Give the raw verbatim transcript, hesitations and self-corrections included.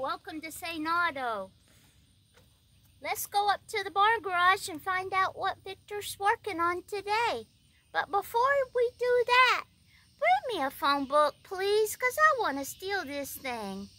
Welcome to Saint Otto. Let's go up to the barn garage and find out what Victor's working on today. But before we do that, bring me a phone book, please, because I want to steal this thing.